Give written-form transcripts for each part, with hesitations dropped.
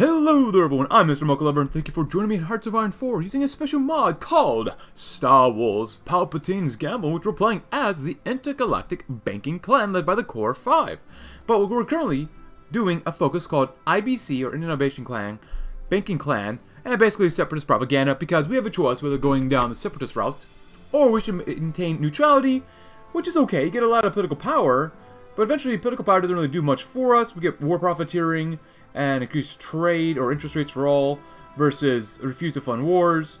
Hello there everyone, I'm Mr. Mochalover and thank you for joining me in Hearts of Iron 4 using a special mod called Star Wars Palpatine's Gamble, which we're playing as the Intergalactic Banking Clan led by the Core 5. But we're currently doing a focus called IBC, or Innovation Clan Banking Clan, and basically separatist propaganda, because we have a choice whether going down the separatist route or we should maintain neutrality, which is okay. You get a lot of political power, but eventually political power doesn't really do much for us. We get war profiteering and increased trade or interest rates for all, versus refuse to fund wars,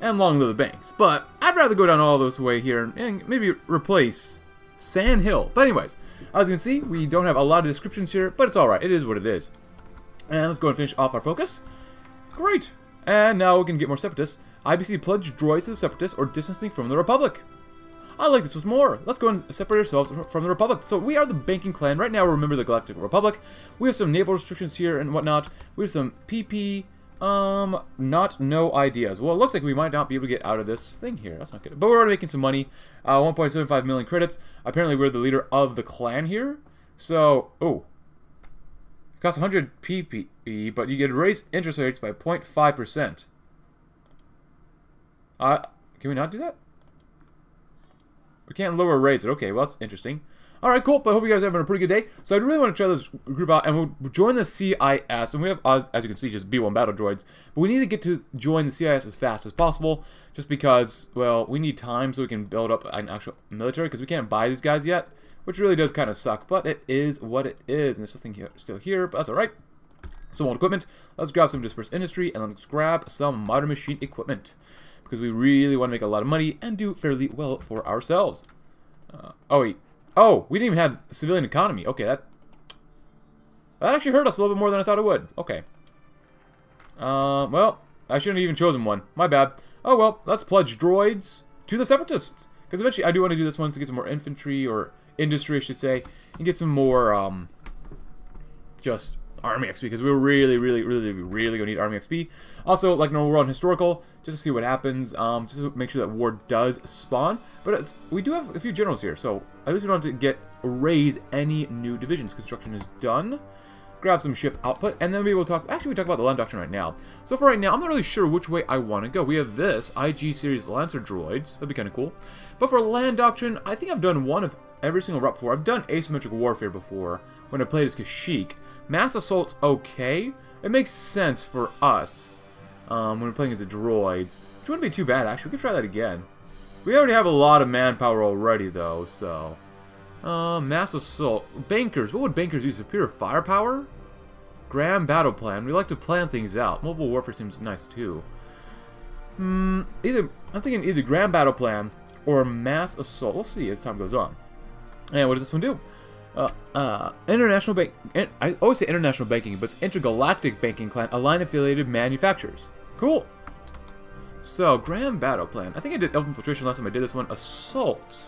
and long live the banks. But I'd rather go down all those way here and maybe replace San Hill. But anyways, as you can see, we don't have a lot of descriptions here, but it's alright, it is what it is. And let's go and finish off our focus. Great! And now we can get more separatists. IBC pledged droids to the separatists or distancing from the Republic. I like this with more. Let's go and separate ourselves from the Republic. So we are the Banking Clan. Right now, remember the Galactic Republic. We have some naval restrictions here and whatnot. We have some PP. No ideas. Well, it looks like we might not be able to get out of this thing here. That's not good. But we're already making some money. 1.75 million credits. Apparently, we're the leader of the clan here. So, oh. It costs 100 PP, but you get raised interest rates by 0.5%. Can we not do that? We can't lower rates. Okay, well, that's interesting. Alright, cool. But I hope you guys are having a pretty good day. So I really want to try this group out, and we'll join the CIS. And we have, as you can see, just B1 battle droids. But we need to get to join the CIS as fast as possible, just because, well, we need time so we can build up an actual military, because we can't buy these guys yet, which really does kind of suck. But it is what it is. And there's something here, still here, but that's alright. Some old equipment. Let's grab some dispersed industry, and let's grab some modern machine equipment, because we really want to make a lot of money and do fairly well for ourselves. Oh wait, oh, we didn't even have civilian economy. Okay, that actually hurt us a little bit more than I thought it would. Okay. Well, I shouldn't have even chosen one. My bad. Oh well, let's pledge droids to the separatists, because eventually I do want to do this one to get some more infantry, or industry, I should say, and get some more just army XP, because we're really gonna need army XP. Also, like normal, we're on historical just to see what happens, just to make sure that war does spawn. But we do have a few generals here, so at least we don't have to raise any new divisions. Construction is done. Grab some ship output, and then we will talk. Actually, we talk about the land doctrine right now. So for right now, I'm not really sure which way I want to go. We have this IG series Lancer droids. That'd be kind of cool. But for land doctrine, I think I've done one of every single route before. I've done asymmetric warfare before when I played as Kashyyyk. Mass assault's okay. It makes sense for us when we're playing as the droids, which wouldn't be too bad, actually. We could try that again. We already have a lot of manpower already, though, so... mass assault. Bankers. What would bankers use? Superior firepower? Grand battle plan. We like to plan things out. Mobile warfare seems nice, too. I'm thinking either grand battle plan or mass assault. We'll see as time goes on. And what does this one do? International Bank... I always say International Banking, but it's Intergalactic Banking Clan, Align Affiliated Manufacturers. Cool. So, Grand Battle Plan. I think I did Elf Infiltration last time I did this one. Assault.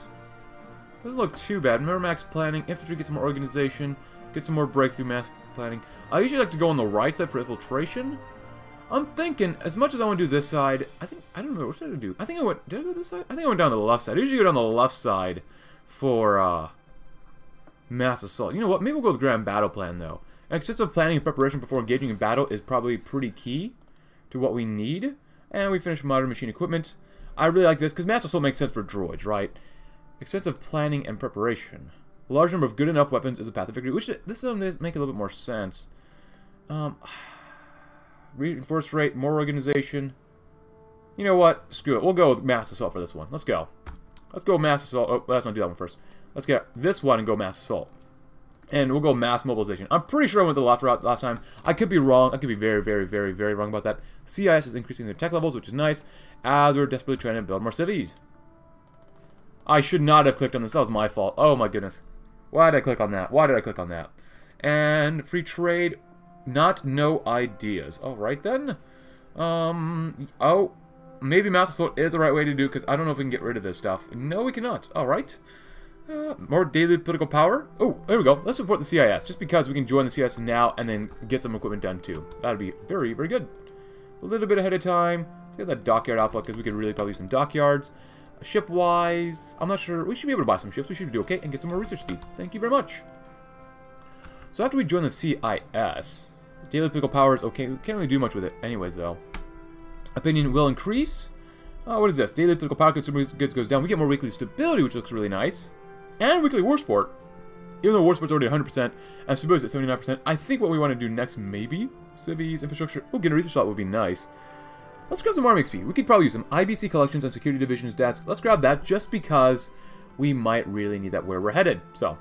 Doesn't look too bad. Remember max planning. Infantry gets some more organization. Get some more breakthrough mass planning. I usually like to go on the right side for infiltration. I'm thinking, as much as I want to do this side... I don't remember. What did I do? Did I go this side? I think I went down to the left side. I usually go down the left side for, mass assault. You know what? Maybe we'll go with grand battle plan, though. Excessive planning and preparation before engaging in battle is probably pretty key to what we need. And we finish modern machine equipment. I really like this because mass assault makes sense for droids, right? Extensive planning and preparation. A large number of good enough weapons is a path of victory, which this does make a little bit more sense. Reinforce rate, more organization. You know what? Screw it. We'll go with mass assault for this one. Let's go. Let's go mass assault. Oh, let's not do that one first. Let's get this one and go mass assault. And we'll go mass mobilization. I'm pretty sure I went the left route last time. I could be wrong. I could be very, very wrong about that. CIS is increasing their tech levels, which is nice, as we're desperately trying to build more civies. I should not have clicked on this. That was my fault. Oh my goodness. Why did I click on that? Why did I click on that? And free trade. No ideas. Alright then. Oh. Maybe mass assault is the right way to do, because I don't know if we can get rid of this stuff. No, we cannot. Alright. More daily political power. Oh, there we go. Let's support the CIS, just because we can join the CIS now and then get some equipment done too. That'd be very good. A little bit ahead of time. Let's get that dockyard output, because we could really probably use some dockyards. Ship-wise, I'm not sure. We should be able to buy some ships. We should do okay and get some more research speed. Thank you very much. So after we join the CIS, Daily political powers, okay, we can't really do much with it. Anyways, though. Opinion will increase. Oh, what is this? Daily political power, consumer goods goes down. We get more weekly stability, which looks really nice. And weekly war sport. Even though war sport's already 100%, and stability is at 79%. I think what we want to do next, maybe, civies, infrastructure. Oh, getting a research slot would be nice. Let's grab some army XP. We could probably use some IBC collections and security divisions desk. Let's grab that just because we might really need that where we're headed. So,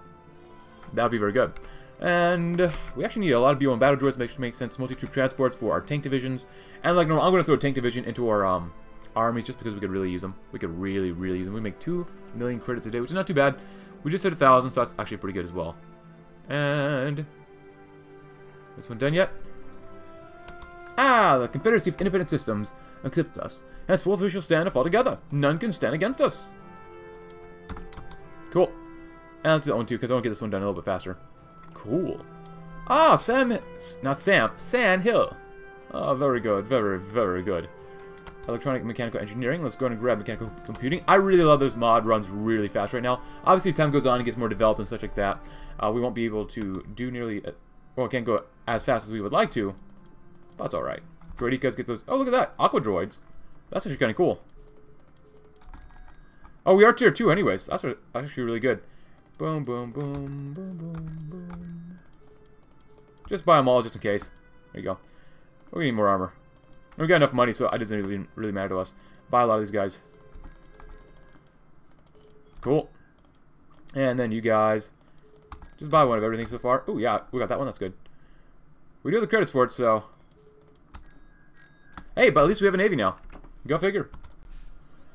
that would be very good. And we actually need a lot of B1 battle droids, which makes sense. Multi-troop transports for our tank divisions. And like normal, I'm going to throw a tank division into our armies just because we could really use them. We could really, really use them. We make 2 million credits a day, which is not too bad. We just hit 1,000, so that's actually pretty good as well. And this one done yet? Ah, the Confederacy of Independent Systems accepts us. Henceforth, we shall stand and fall together. None can stand against us. Cool. And let's do that one too, because I want to get this one done a little bit faster. Cool. Ah, San Hill. Oh, very good. Very, very good. Electronic mechanical engineering. Let's go ahead and grab mechanical computing. I really love this mod. Runs really fast right now. Obviously, as time goes on, it gets more developed and such like that. We won't be able to do nearly... well, it can't go as fast as we would like to. That's alright. Droidikas get those... oh, look at that. Aqua droids. That's actually kind of cool. Oh, we are tier 2 anyways. That's actually really good. Boom, boom, boom, boom, boom, boom. Just buy them all just in case. There you go. We need more armor. We got enough money, so it doesn't really matter to us. Buy a lot of these guys. Cool. And then you guys. Just buy one of everything so far. Oh, yeah. We got that one. That's good. We do have the credits for it, so... hey, but at least we have a navy now. Go figure.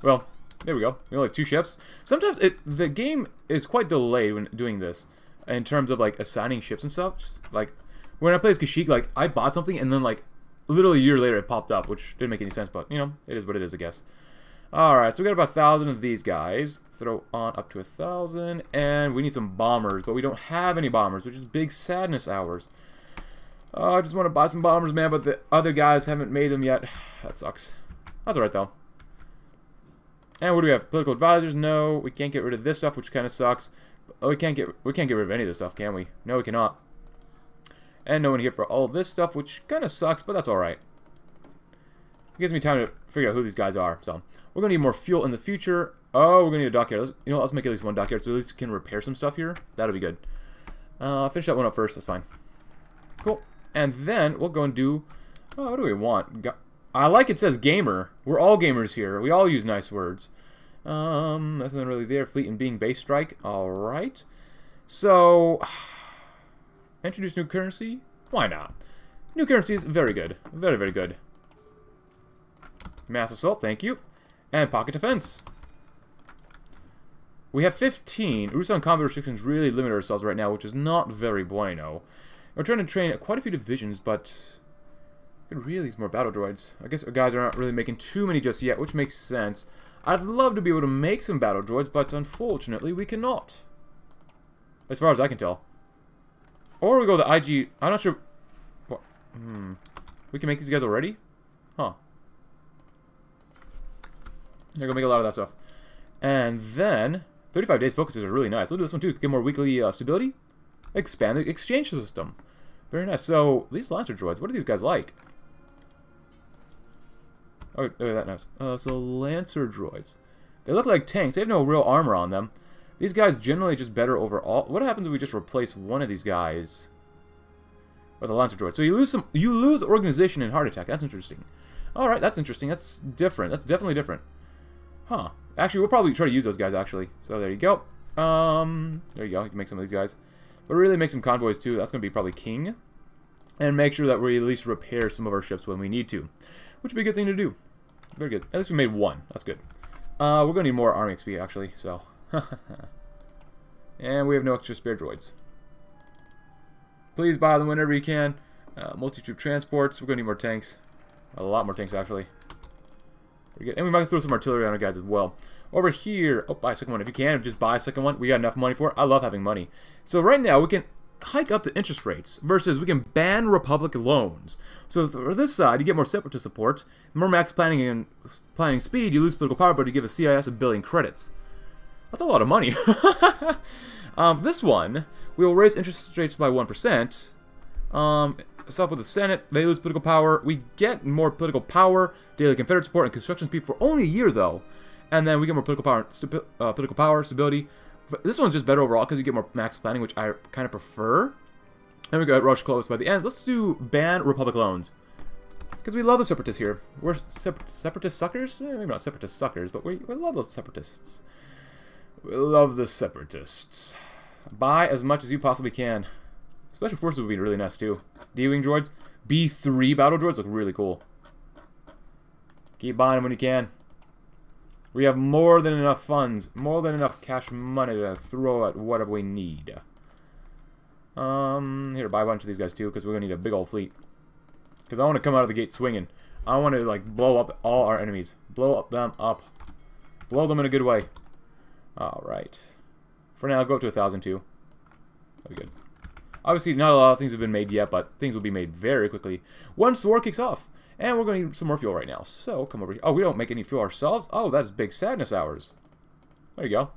Well, there we go. We only have 2 ships. Sometimes the game is quite delayed when doing this. In terms of, like, assigning ships and stuff. Just, like, when I play as Kashyyyk, like, I bought something and then, like, literally a year later it popped up, which didn't make any sense, but, you know, it is what it is, I guess. Alright, so we got about 1,000 of these guys. Throw on up to 1,000. And we need some bombers, but we don't have any bombers, which is big sadness hours. Oh, I just want to buy some bombers, man, but the other guys haven't made them yet. That sucks. That's alright, though. And what do we have? Political advisors? No. We can't get rid of this stuff, which kind of sucks. Oh, we can't get rid of any of this stuff, can we? No, we cannot. And no one here for all this stuff, which kind of sucks, but that's alright. It gives me time to figure out who these guys are. So we're going to need more fuel in the future. Oh, we're going to need a dockyard. You know, let's make at least one dockyard so at least we can repair some stuff here. That'll be good. Finish that one up first. That's fine. Cool. And then we'll go and do... oh, what do we want? I like it says gamer. We're all gamers here. We all use nice words. Nothing really there. Fleet and being base strike. Alright. So... introduce new currency? Why not? New currency is very good. Very, very good. Mass assault, thank you. And pocket defense. We have 15. Rusan combat restrictions really limit ourselves right now, which is not very bueno. We're trying to train quite a few divisions, but... we could really use more battle droids. I guess our guys are not really making too many just yet, which makes sense. I'd love to be able to make some battle droids, but unfortunately we cannot. As far as I can tell. Or we go the IG... I'm not sure... what, we can make these guys already? Huh. They're going to make a lot of that stuff. And then... 35 days focuses are really nice. We'll do this one too. Get more weekly stability. Expand the exchange system. Very nice. So, these Lancer droids, what are these guys like? Oh, that nice. So, Lancer droids. They look like tanks. They have no real armor on them. These guys generally just better overall. What happens if we just replace one of these guys with a Lancer droid? So you lose organization in heart attack. That's interesting. All right, that's interesting. That's different. That's definitely different. Huh? Actually, we'll probably try to use those guys actually. So there you go. There you go. You can make some of these guys, but really make some convoys too. That's gonna be probably king, and make sure that we at least repair some of our ships when we need to, which would be a good thing to do. Very good. At least we made one. That's good. We're gonna need more army XP actually. So. And we have no extra spare droids. Please buy them whenever you can. Multi-troop transports. We're going to need more tanks. A lot more tanks, actually. Good. And we might throw some artillery on our guys as well. Over here. Oh, buy a second one. If you can, just buy a second one. We got enough money for it. I love having money. So right now, we can hike up the interest rates versus we can ban Republic loans. So for this side, you get more separatist support. More max planning and planning speed. You lose political power, but you give a CIS a billion credits. That's a lot of money. This one, we will raise interest rates by 1%. stuff with the Senate. They lose political power. We get more political power, daily Confederate support, and construction speed for only a year, though. And then we get more political power, stability. But this one's just better overall because you get more max planning, which I kind of prefer. And we got Rush Clovis by the end. Let's do ban Republic loans. Because we love the separatists here. We're separatist suckers? Maybe not separatist suckers, but we love those separatists. We love the separatists. Buy as much as you possibly can. Special forces would be really nice too. D-Wing droids. B3 battle droids look really cool. Keep buying them when you can. We have more than enough funds. More than enough cash money to throw at whatever we need. Here, buy a bunch of these guys too, because we're going to need a big old fleet. Because I want to come out of the gate swinging. I want to, like, blow up all our enemies. Blow them up. Blow them in a good way. Alright. For now, I'll go up to 1,000 too. That'll be good. Obviously, not a lot of things have been made yet, but things will be made very quickly once the war kicks off. And we're going to need some more fuel right now. So, come over here. Oh, we don't make any fuel ourselves? Oh, that's big sadness hours. There you go.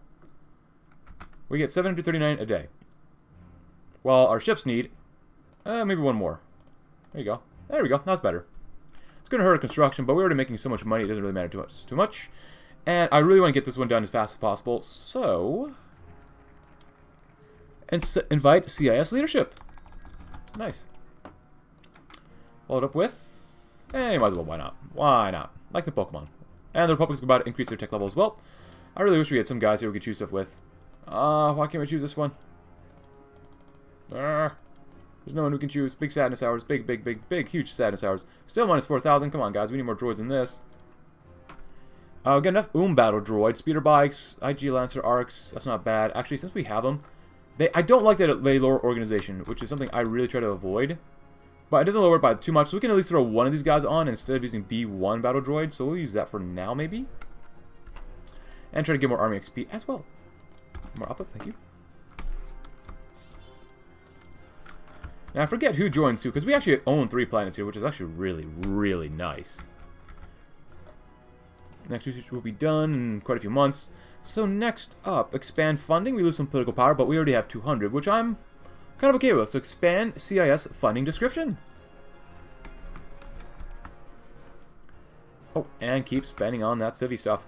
We get 739 a day. Well, our ships need maybe one more. There you go. There we go. That's better. It's going to hurt our construction, but we're already making so much money, it doesn't really matter too much. And I really want to get this one done as fast as possible, so... And invite CIS leadership. Nice. Followed up with... Eh, might as well. Why not? Why not? Like the Pokemon. And the Republic's about to increase their tech level as well. I really wish we had some guys here we could choose stuff with. Why can't we choose this one? There's no one who can choose. Big sadness hours. Big, huge sadness hours. Still minus 4,000. Come on, guys. We need more droids than this. We got enough battle droids. Speeder bikes. IG Lancer Arcs. That's not bad. Actually, since we have them, I don't like that they lower organization, which is something I really try to avoid. But it doesn't lower it by too much, so we can at least throw one of these guys on instead of using B1 battle droids. So we'll use that for now, maybe. And try to get more army XP as well. More output, thank you. Now, I forget who joins who, because we actually own 3 planets here, which is actually really, really nice. Next research will be done in quite a few months. So next up, expand funding. We lose some political power, but we already have 200, which I'm... kind of okay with. So expand CIS funding description. Oh, and keep spending on that civvy stuff.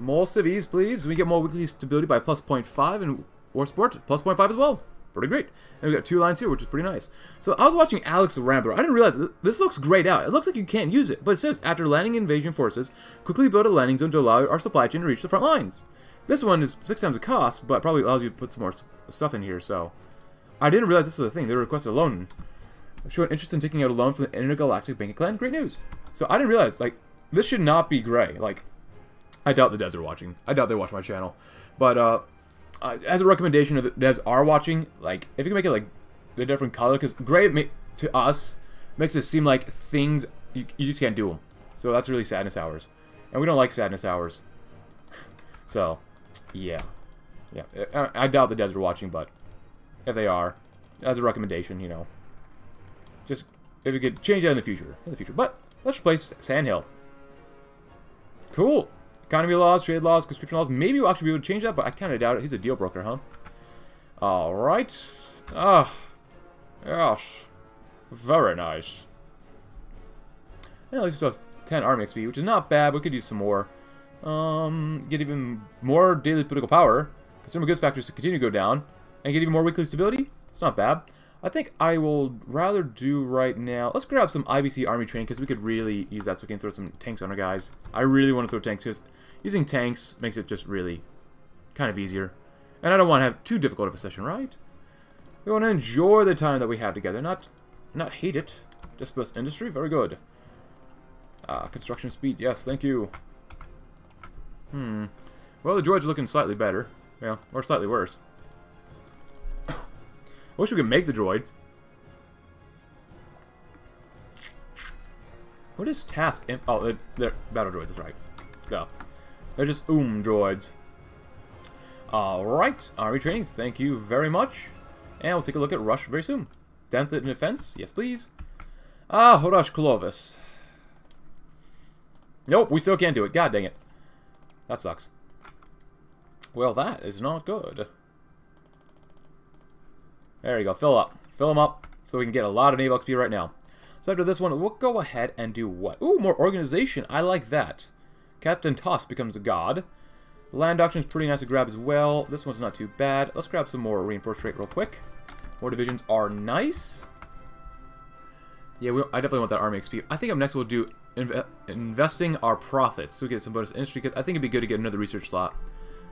More civvies, please. We get more weekly stability by plus 0.5 and war sport plus 0.5 as well. Pretty great. And we got 2 lines here, which is pretty nice. So I was watching Alex Rambler. I didn't realize this looks grayed out. It looks like you can't use it, but it says after landing invasion forces, quickly build a landing zone to allow our supply chain to reach the front lines. This one is 6 times the cost, but probably allows you to put some more stuff in here. So. I didn't realize this was a thing. They requested a loan. Showed interest in taking out a loan from the Intergalactic Banking Clan. Great news. So I didn't realize, like, this should not be gray. Like, I doubt the devs are watching. I doubt they watch my channel. But as a recommendation if the devs are watching, like, if you can make it, like, a different color. Because gray, to us, makes it seem like things, you just can't do them. So that's really sadness hours. And we don't like sadness hours. So, yeah. Yeah, I doubt the devs are watching, but... if they are, as a recommendation, you know, just if we could change that in the future, But let's replace San Hill. Cool. Economy laws, trade laws, conscription laws. Maybe we'll actually be able to change that, but I kind of doubt it. He's a deal broker, huh? All right. Ah, yes. Very nice. Yeah, at least we have 10 army XP, which is not bad. We could use some more. Get even more daily political power. Consumer goods factors to continue to go down. And get even more weekly stability? It's not bad. I think I will rather do right now... let's grab some IBC army training, because we could really use that so we can throw some tanks on our guys. I really want to throw tanks, because using tanks makes it just really kind of easier. And I don't want to have too difficult of a session, right? We want to enjoy the time that we have together, not hate it. Disperse industry, very good. Construction speed, yes, thank you. Well, the droids are looking slightly better. Yeah, or slightly worse. I wish we could make the droids. What is task? Oh, they're battle droids, that's right. Yeah. They're just droids. Alright, army training, thank you very much. And we'll take a look at Rush very soon. 10th in defense, yes please. Ah, Rush Clovis. Nope, we still can't do it, god dang it. That sucks. Well, that is not good. There you go. Fill them up. So we can get a lot of naval XP right now. So after this one, we'll go ahead and do what? Ooh, more organization. I like that. Captain Toss becomes a god. Land auction is pretty nice to grab as well. This one's not too bad. Let's grab some more reinforced trait real quick. More divisions are nice. Yeah, I definitely want that army XP. I think up next we'll do investing our profits. So we get some bonus industry, because I think it'd be good to get another research slot.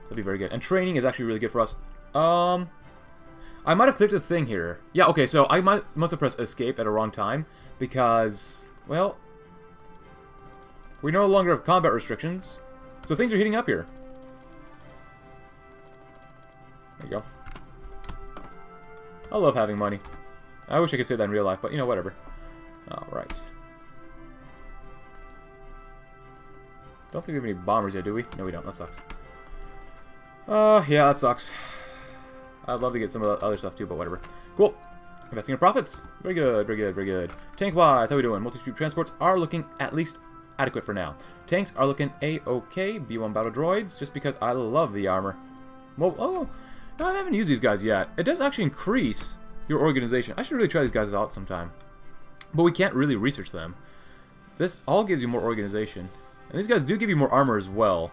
That'd be very good. And training is actually really good for us. I might have clicked a thing here. Yeah, okay, so I must have pressed escape at a wrong time because, well, we no longer have combat restrictions. So things are heating up here. There you go. I love having money. I wish I could say that in real life, but, you know, whatever. Alright. Don't think we have any bombers yet, do we? No, we don't. That sucks. Yeah, that sucks. I'd love to get some of the other stuff, too, but whatever. Cool. Investing in profits. Very good, very good, very good. Tank-wise, how we doing? Multi-troop transports are looking at least adequate for now. Tanks are looking A-okay. B1 battle droids, just because I love the armor. Well, oh, I haven't used these guys yet. It does actually increase your organization. I should really try these guys out sometime. But we can't really research them. This all gives you more organization. And these guys do give you more armor as well.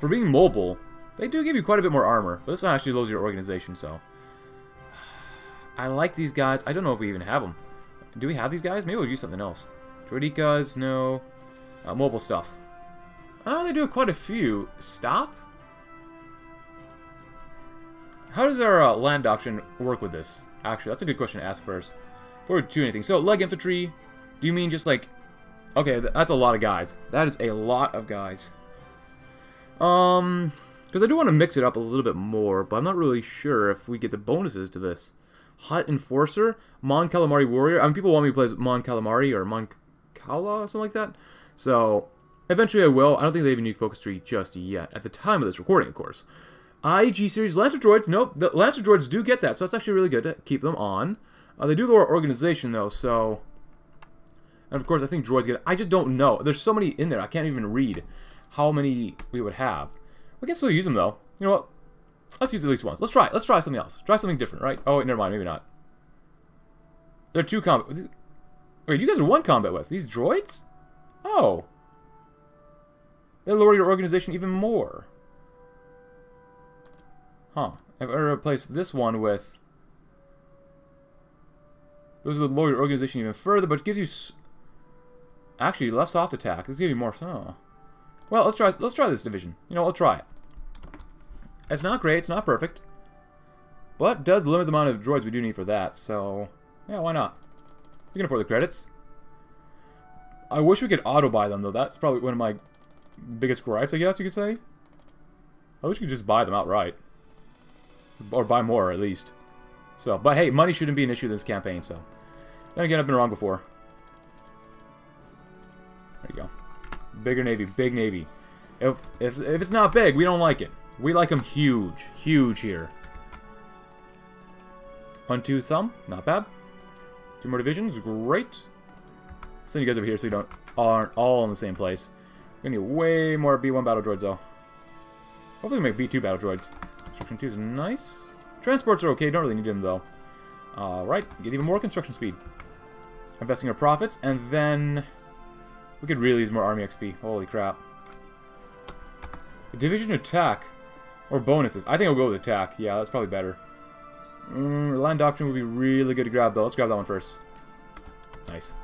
For being mobile, they do give you quite a bit more armor. But this one actually lowers your organization, so. I like these guys. I don't know if we even have them. Do we have these guys? Maybe we'll use something else. Droidikas, no. Mobile stuff. Oh, they do quite a few. Stop? How does our land auction work with this? Actually, that's a good question to ask first. Before we do anything. So, leg infantry, do you mean just like... Okay, that's a lot of guys. That is a lot of guys. Because I do want to mix it up a little bit more, but I'm not really sure if we get the bonuses to this. Hut Enforcer, Mon Calamari Warrior. I mean, people want me to play as Mon Calamari or Mon Cala or something like that. So, eventually I will. I don't think they have a new focus tree just yet. At the time of this recording, of course. IG series Lancer droids. Nope, the Lancer droids do get that, so that's actually really good to keep them on. They do lower organization, though, so... And, of course, I think droids get it. I just don't know. There's so many in there, I can't even read how many we would have. We can still use them, though. You know what? Let's use at least once. Let's try it. Let's try something else. Try something different, right? Oh, wait, never mind. Maybe not. They're two combat... Wait, you guys are one combat with. These droids? Oh. They lower your organization even more. Huh. I've already replaced this one with... Those would lower your organization even further, but it gives you... Actually, less soft attack. This gives you more... Oh. Well, let's try this division. You know, I'll try it. It's not great, it's not perfect, but it does limit the amount of droids we do need for that, so... Yeah, why not? We can afford the credits. I wish we could auto-buy them, though. That's probably one of my biggest gripes, I guess you could say. I wish we could just buy them outright. Or buy more, at least. So, but hey, money shouldn't be an issue in this campaign, so... Then again, I've been wrong before. There you go. Bigger Navy, big Navy. If it's not big, we don't like it. We like them huge. Huge here. 1, 2, some. Not bad. 2 more divisions. Great. Send you guys over here so you aren't all in the same place. We're going to need way more B1 battle droids, though. Hopefully we make B2 battle droids. Construction 2 is nice. Transports are okay. Don't really need them, though. Alright. Get even more construction speed. Investing our profits. And then... We could really use more army XP. Holy crap. Division attack. Or bonuses. I think I'll go with attack. Yeah, that's probably better. Land Doctrine would be really good to grab, though. Let's grab that one first. Nice.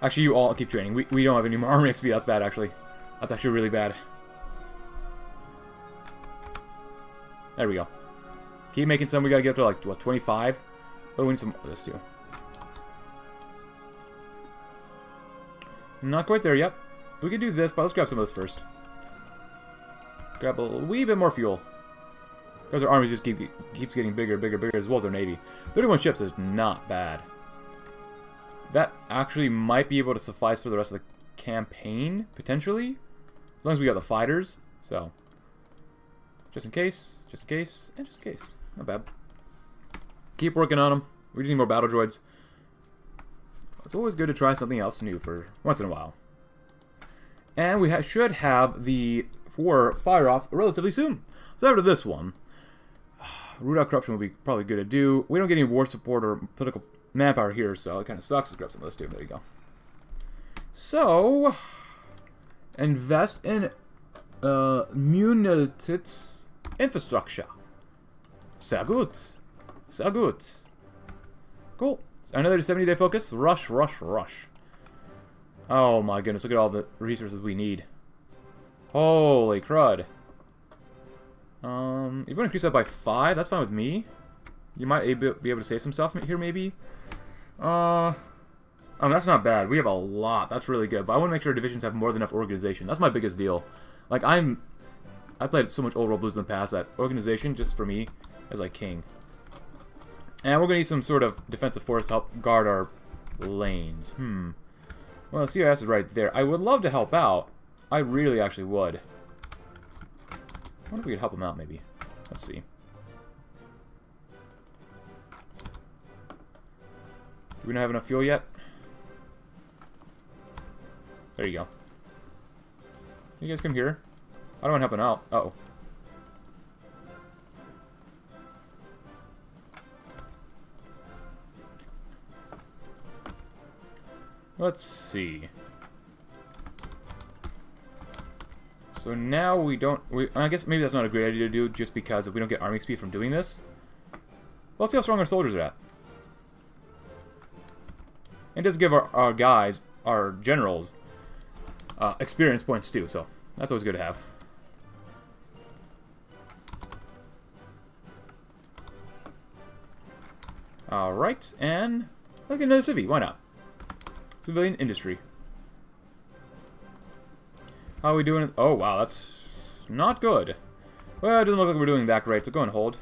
Actually, you all keep training. We don't have any more army XP. That's bad, actually. That's actually really bad. There we go. Keep making some. We gotta get up to, like, what, 25? Oh, we need some of this, too. Not quite there yet. We could do this, but let's grab some of this first. Grab a wee bit more fuel. Because our army just keeps getting bigger, bigger, bigger, as well as our navy. 31 ships is not bad. That actually might be able to suffice for the rest of the campaign, potentially. As long as we got the fighters, so. Just in case, and just in case. Not bad. Keep working on them. We just need more battle droids. It's always good to try something else new for once in a while. And we should have the 4 fire off relatively soon. So after this one, root out corruption would be probably good to do. We don't get any war support or political manpower here, so it kind of sucks. Let's grab some of this too. There you go. So, invest in Munitit's infrastructure. Sehr gut. Sehr gut. Cool. Another 70-day focus. Rush, rush, rush. Oh my goodness, look at all the resources we need. Holy crud. If you want to increase that by 5, that's fine with me. You might be able to save some stuff here, maybe. I mean, that's not bad. We have a lot. That's really good. But I want to make sure divisions have more than enough organization. That's my biggest deal. Like, I played so much Old World Blues in the past that organization, just for me, is like king. And we're going to need some sort of defensive force to help guard our lanes. Well, CIS is right there. I would love to help out. I really actually would. I wonder if we could help them out, maybe. Let's see. Do we not have enough fuel yet? There you go. Can you guys come here? I don't want helping out. Uh-oh. Let's see. So now we don't... I guess maybe that's not a great idea to do, just because if we don't get army XP from doing this. Let's see how strong our soldiers are at. It does give our guys, our generals, experience points too, so that's always good to have. Alright, and let's get another civvy, why not? Civilian industry. How are we doing? Oh, wow, that's not good. Well, it doesn't look like we're doing that great, so go and hold.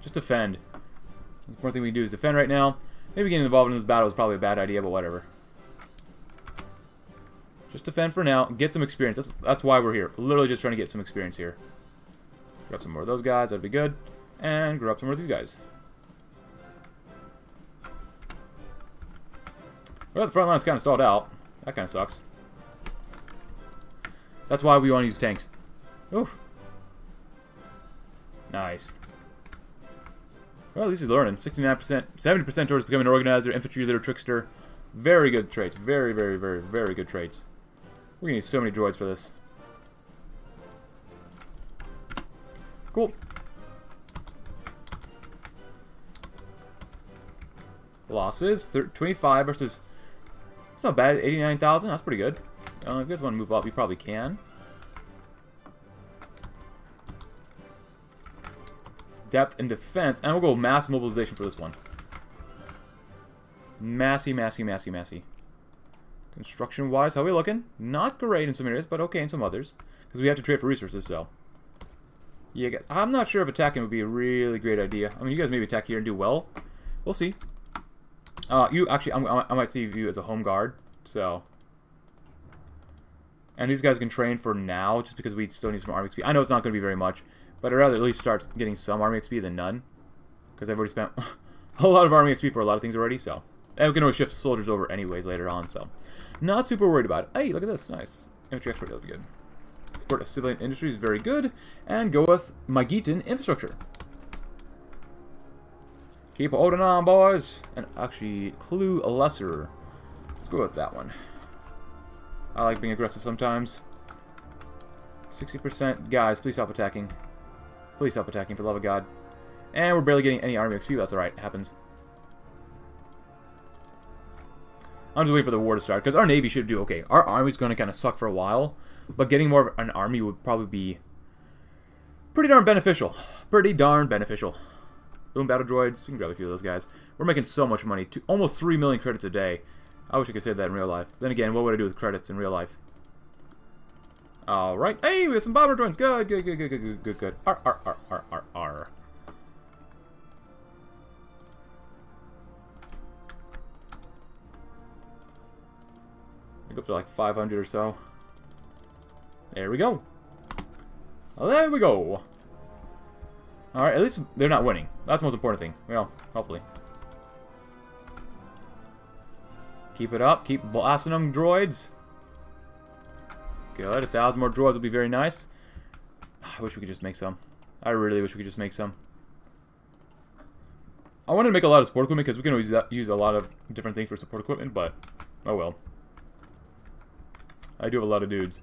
Just defend. The important thing we can do is defend right now. Maybe getting involved in this battle is probably a bad idea, but whatever. Just defend for now. Get some experience. That's why we're here. Literally just trying to get some experience here. Grab some more of those guys. That'd be good. And grab some more of these guys. Well, the front line's kind of stalled out. That kind of sucks. That's why we want to use tanks. Oof. Nice. Well, at least he's learning. 69%, 70% towards becoming an organizer, infantry leader, trickster. Very good traits. Very, very, very, very good traits. We're going to need so many droids for this. Cool. Losses, 25 versus... It's not bad, 89,000. That's pretty good. If you guys want to move up, you probably can. Depth and defense. And we'll go mass mobilization for this one. Massy, massy, massy, massy. Construction-wise, how are we looking? Not great in some areas, but okay in some others. Because we have to trade for resources, so... Yeah, guys. I'm not sure if attacking would be a really great idea. I mean, you guys maybe attack here and do well. We'll see. You actually, I might see you as a home guard, so. And these guys can train for now, just because we still need some army XP. I know it's not going to be very much, but I'd rather at least start getting some army XP than none, because I've already spent a lot of army XP for a lot of things already. So, and we can always shift soldiers over anyways later on. So, not super worried about it. Hey, look at this, nice infantry expert. That'll be good. Support of civilian industry is very good, and go with Magitan infrastructure. Keep holding on, boys. And actually, Clue a Lesser. Let's go with that one. I like being aggressive sometimes. 60%. Guys, please stop attacking. Please stop attacking, for the love of God. And we're barely getting any army XP. That's alright. It happens. I'm just waiting for the war to start, because our Navy should do okay. Our Army's going to kind of suck for a while, but getting more of an Army would probably be pretty darn beneficial. Pretty darn beneficial. B1 battle droids, you can grab a few of those guys. We're making so much money, almost 3 million credits a day. I wish I could save that in real life. Then again, what would I do with credits in real life? Alright, hey, we got some bomber droids. Good, good, good, good, good, good, good, good. R. I think up to like 500 or so. There we go. Oh, there we go. Alright, at least they're not winning. That's the most important thing. Well, hopefully. Keep it up. Keep blasting them, droids. Good. 1,000 more droids would be very nice. I wish we could just make some. I really wish we could just make some. I wanted to make a lot of support equipment because we can always use a lot of different things for support equipment, but oh well. I do have a lot of dudes.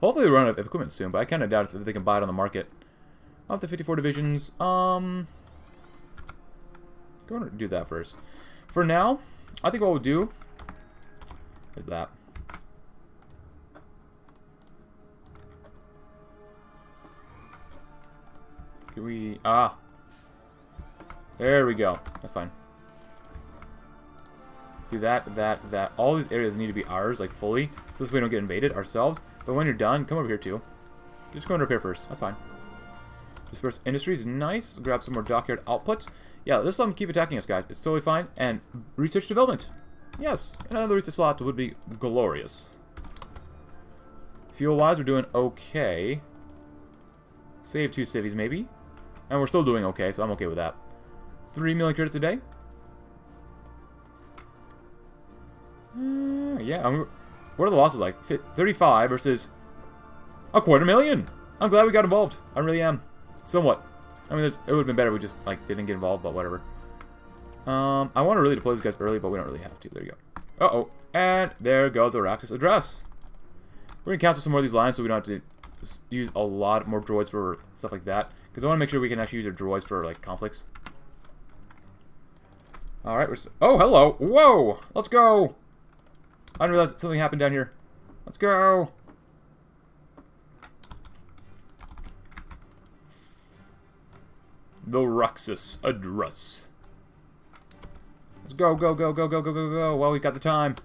Hopefully they run out of equipment soon, but I kind of doubt it's if they can buy it on the market. Off the 54 divisions, go and do that first. For now, I think what we'll do is that. Can we... Ah! There we go. That's fine. Do that, that. All these areas need to be ours, like, fully. So this way we don't get invaded ourselves. But when you're done, come over here, too. Just go and repair first. That's fine. Disperse Industries. Nice. Grab some more dockyard output. Yeah, just let them keep attacking us, guys. It's totally fine. And research development. Yes. Another research slot would be glorious. Fuel-wise, we're doing okay. Save 2 civvies, maybe. And we're still doing okay, so I'm okay with that. 3 million credits a day. Yeah, what are the losses like? 35 versus a $250,000. I'm glad we got involved. I really am. Somewhat. I mean, it would have been better if we just like didn't get involved, but whatever. I want to really deploy these guys early, but we don't really have to. There you go. Uh-oh. And there goes the Raxus Address. We're going to cancel some more of these lines so we don't have to use a lot more droids for stuff like that. Because I want to make sure we can actually use our droids for, like, conflicts. Alright, we're... Oh, hello! Whoa! Let's go! I didn't realize that something happened down here. Let's go! The Raxus Address. Let's go, go, go, go, go, go, go, go, while we got the time.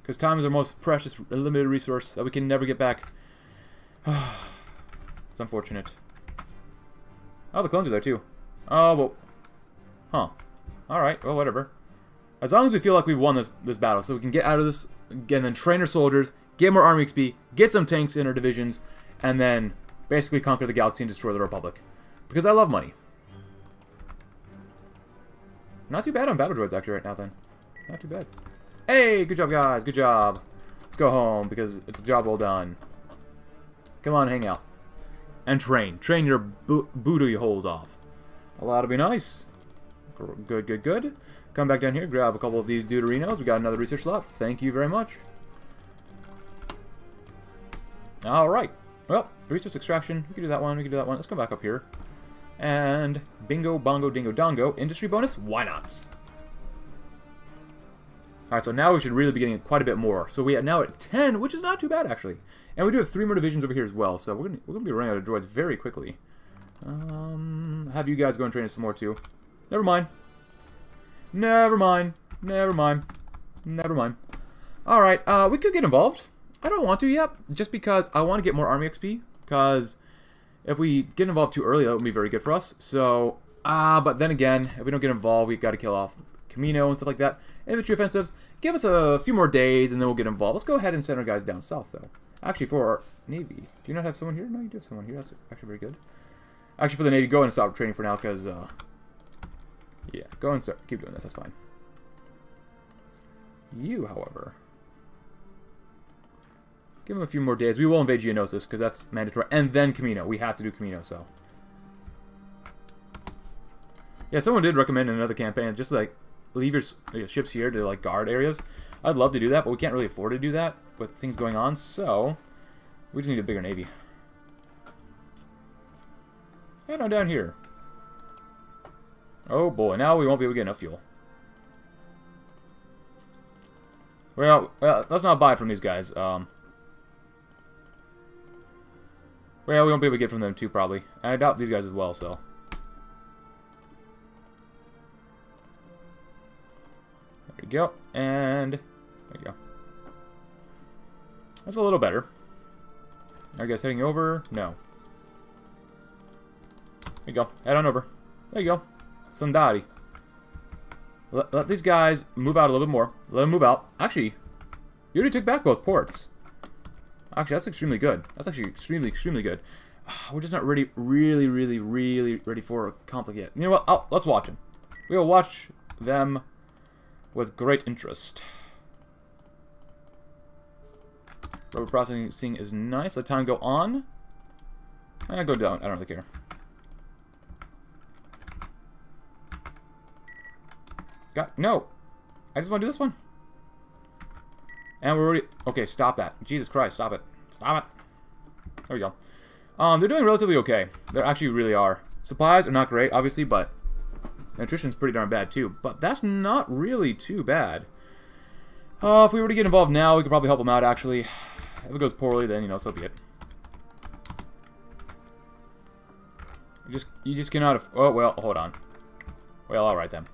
Because time is our most precious, limited resource that we can never get back. It's unfortunate. Oh, the clones are there too. Oh, well. Huh. Alright, well, whatever. As long as we feel like we've won this battle, so we can get out of this, and then train our soldiers, get more army XP, get some tanks in our divisions, and then basically conquer the galaxy and destroy the Republic. Because I love money. Not too bad on battle droids, actually, right now, then. Not too bad. Hey, good job, guys. Good job. Let's go home, because it's a job well done. Come on, hang out. And train. Train your booty holes off. Well, that'll be nice. Good, good, good. Come back down here, grab a couple of these deuterinos. We got another research slot. Thank you very much. Alright. Well, resource extraction. We can do that one. We can do that one. Let's come back up here. And bingo, bongo, dingo, dongo. Industry bonus? Why not? Alright, so now we should really be getting quite a bit more. So we are now at 10, which is not too bad, actually. And we do have 3 more divisions over here as well, so we're gonna be running out of droids very quickly. Have you guys go and train us some more, too. Never mind. Never mind. Never mind. Never mind. Alright, we could get involved. I don't want to yet, just because I want to get more army XP, because if we get involved too early, that would be very good for us. So, but then again, if we don't get involved, we've got to kill off Kamino and stuff like that. Infantry offensives, give us a few more days and then we'll get involved. Let's go ahead and send our guys down south, though. Actually, for our Navy. Do you not have someone here? No, you do have someone here. That's actually very good. Actually, for the Navy, go and stop training for now, because, yeah, go and start. Keep doing this. That's fine. You, however. Give them a few more days. We will invade Geonosis, because that's mandatory. And then Kamino. We have to do Kamino, so. Yeah, someone did recommend in another campaign, just like, leave your ships here to like guard areas. I'd love to do that, but we can't really afford to do that with things going on, so we just need a bigger navy. And on down here. Oh boy, now we won't be able to get enough fuel. Well, let's not buy from these guys. Well, we won't be able to get from them too, probably. And I doubt these guys as well, so. Go and there you go. That's a little better. Are you guys heading over? No. There you go. Head on over. There you go. Sundari. Let these guys move out a little bit more. Let them move out. Actually, you already took back both ports. Actually, that's extremely good. That's actually extremely, extremely good. We're just not ready, really, really, really ready for a conflict yet. You know what? Let's watch them. We will watch them. With great interest. Rubber processing is nice. Let time go on. I'm gonna go down. I don't really care. God, no! I just want to do this one. And we're already... Okay, stop that. Jesus Christ, stop it. Stop it. There we go. They're doing relatively okay. They actually really are. Supplies are not great, obviously, but... Nutrition's pretty darn bad, too. But that's not really too bad. If we were to get involved now, we could probably help them out, actually. If it goes poorly, then, you know, so be it. You just cannot... Oh, well, hold on. Well, alright, then.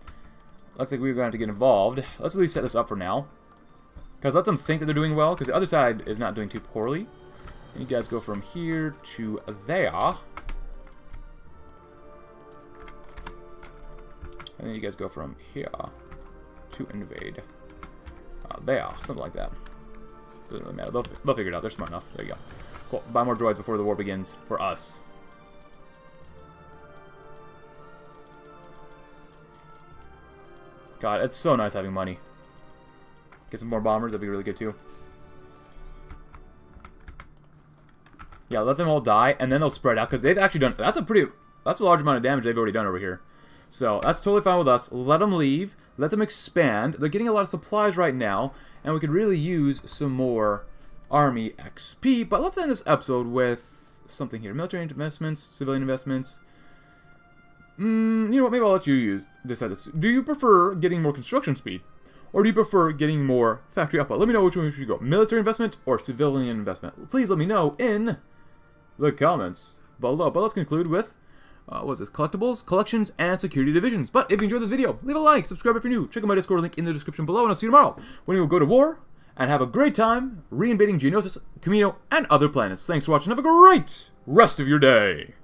Looks like we're going to have to get involved. Let's at least set this up for now. Because let them think that they're doing well, because the other side is not doing too poorly. And you guys go from here to there. And then you guys go from here to invade. There, something like that. Doesn't really matter. They'll figure it out. They're smart enough. There you go. Cool. Buy more droids before the war begins for us. God, it's so nice having money. Get some more bombers. That'd be really good, too. Yeah, let them all die, and then they'll spread out, because they've actually done... That's a large amount of damage they've already done over here. So, that's totally fine with us. Let them leave. Let them expand. They're getting a lot of supplies right now, and we could really use some more army XP. But let's end this episode with something here. Military investments, civilian investments. You know what? Maybe I'll let you decide this. Do you prefer getting more construction speed? Or do you prefer getting more factory output? Let me know which one you should go. Military investment or civilian investment? Please let me know in the comments below. But let's conclude with... what's this? Collectibles, collections, and security divisions. But if you enjoyed this video, leave a like, subscribe if you're new, check out my Discord link in the description below, and I'll see you tomorrow when we will go to war and have a great time reinvading Geonosis, Kamino, and other planets. Thanks for watching. Have a great rest of your day.